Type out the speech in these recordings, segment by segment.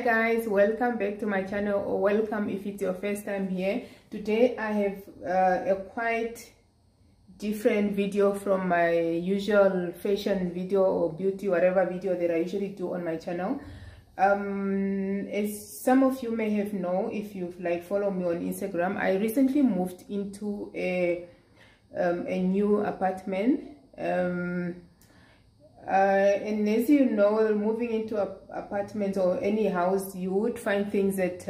Hi guys, welcome back to my channel, or welcome if it's your first time here. Today I have a quite different video from my usual fashion video or beauty, whatever video that I usually do on my channel. As some of you may have known, if you've follow me on Instagram, I recently moved into a new apartment. And as you know, moving into apartments or any house, you would find things that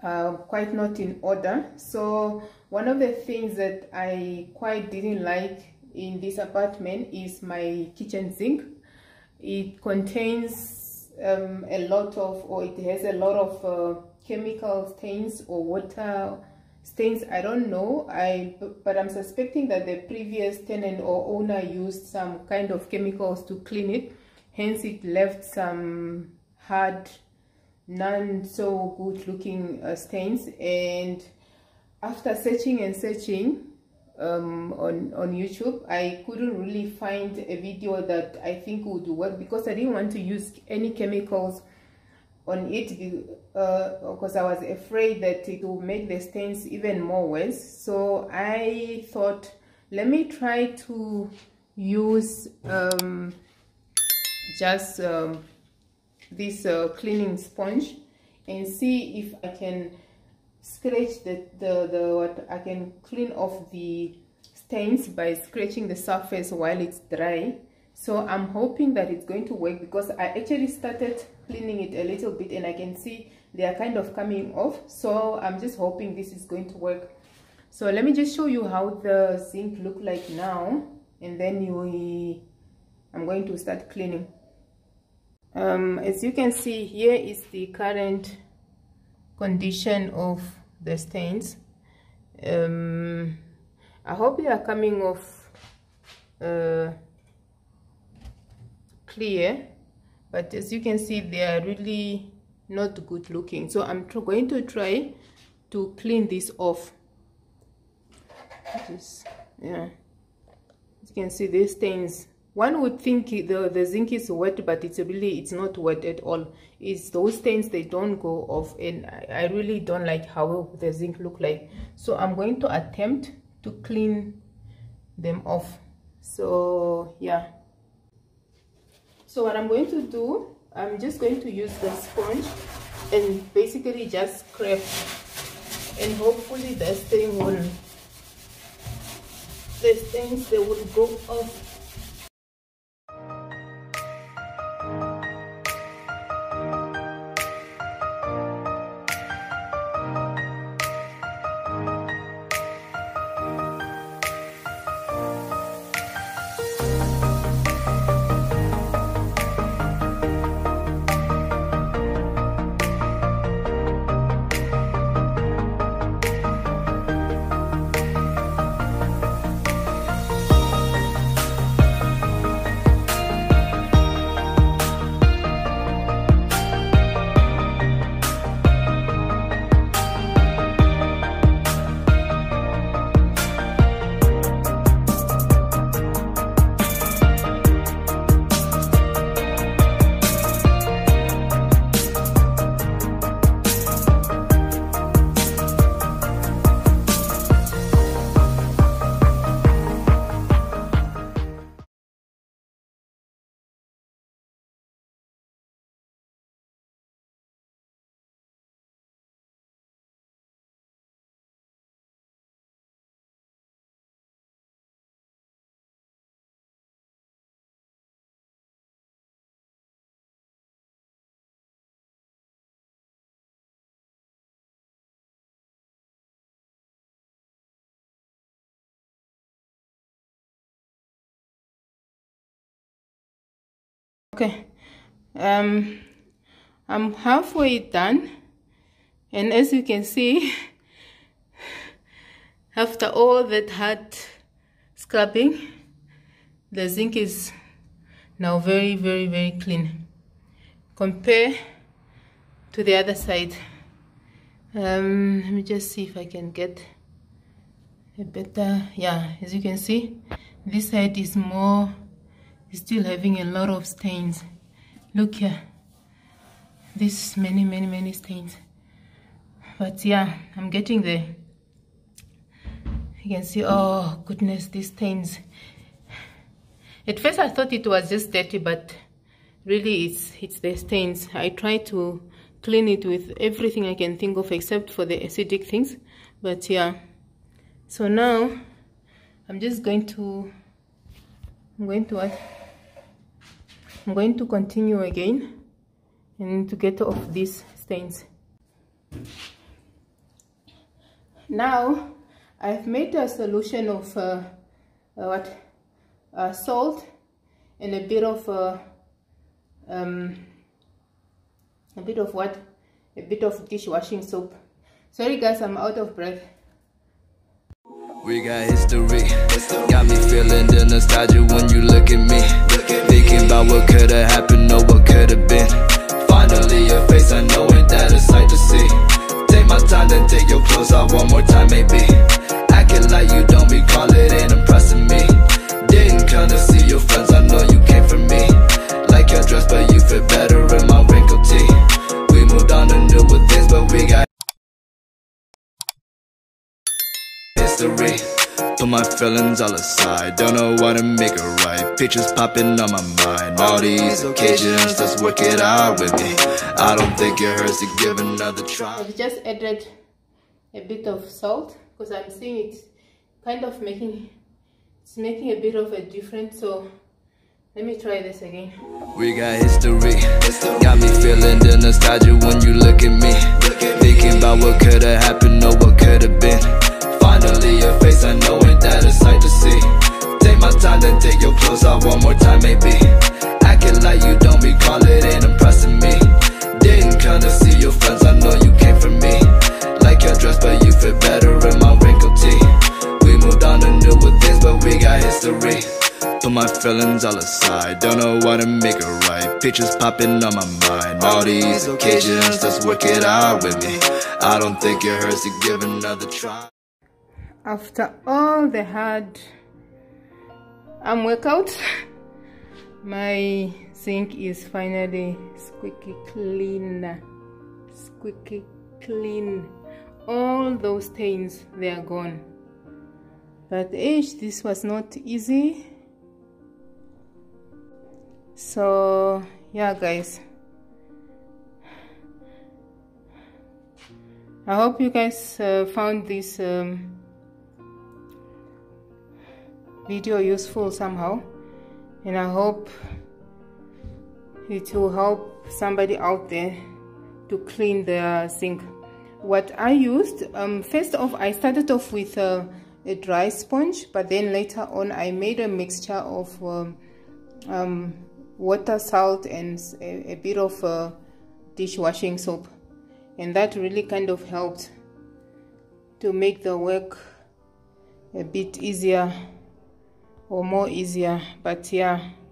are quite not in order. So one of the things that I quite didn't like in this apartment is my kitchen sink. It contains it has a lot of chemical stains or water stains. I don't know, but I'm suspecting that the previous tenant or owner used some kind of chemicals to clean it, hence it left some hard, none so good looking stains. And after searching and searching on YouTube, I couldn't really find a video that I think would work, because I didn't want to use any chemicals on it, because I was afraid that it will make the stains even more worse. So I thought, let me try to use just this cleaning sponge and see if I can scratch I can clean off the stains by scratching the surface while it's dry. So I'm hoping that it's going to work, because I actually started cleaning it a little bit and I can see they are kind of coming off. So I'm just hoping this is going to work. So let me just show you how the sink look like now, and then I'm going to start cleaning. As you can see, here is the current condition of the stains. I hope they are coming off clear, but as you can see, they are really not good looking. So I'm going to try to clean this off. Yeah, you can see these stains. One would think the zinc is wet, but it's not wet at all. It's those stains, they don't go off, and I really don't like how the zinc look like. So I'm going to attempt to clean them off. So yeah. So what I'm going to do, I'm just going to use the sponge and basically just scrape, and hopefully the stains, they will go off. Okay, I'm halfway done, and as you can see, after all that hard scrubbing, the zinc is now very, very, very clean compared to the other side. Let me just see if I can get a better. Yeah, as you can see, this side is more. Still having a lot of stains. Look here, This many stains. But yeah, I'm getting there. You can see, oh goodness, these stains. At first I thought it was just dirty, but really it's the stains. I try to clean it with everything I can think of except for the acidic things. But yeah, so now I'm just going to I'm going to continue again and to get off these stains. Now I've made a solution of salt and a bit of dishwashing soap. Sorry guys, I'm out of breath. We got history, got me feeling the nostalgia when you look at me, thinking about what could have happened or what could have been. Finally your face, I know it, that is sight to see. Take my time, then take your clothes out one more time, maybe. Acting like you don't recall it, ain't impressing me. Didn't come to see your friends, I know you came for me. Like your dress, but you fit better in my wrinkled tee. We moved on to newer things, but we got history. Put my feelings all aside, don't know what to make it right. Pictures popping on my mind, all these occasions, just work it out with me. I don't think it hurts to give another try. I've just added a bit of salt because I'm seeing it kind of making a bit of a difference. So let me try this again. We got history, got me feeling the nostalgia when you look at me, thinking about what could have happened or what could have been. Finally your face, I know it, that is sight to see. Take my time, then take your clothes out one more time, maybe. Acting like you don't recall it, ain't impressing me. Didn't come to see your friends, I know you came for me. Like your dress, but you fit better in my wrinkled tee. We moved on to newer things, but we got history. Put my feelings all aside, don't know why to make it right. Pictures popping on my mind, all these occasions, just work it out with me. I don't think it hurts to give another try. After all the hard arm workouts, my sink is finally squeaky clean. All those stains, they are gone. But this was not easy. So yeah guys, I hope you guys found this video useful somehow, and I hope it will help somebody out there to clean their sink. What I used, first off, I started off with a dry sponge, but then later on I made a mixture of water, salt and a bit of dishwashing soap, and that really kind of helped to make the work a bit easier or more easier. But yeah,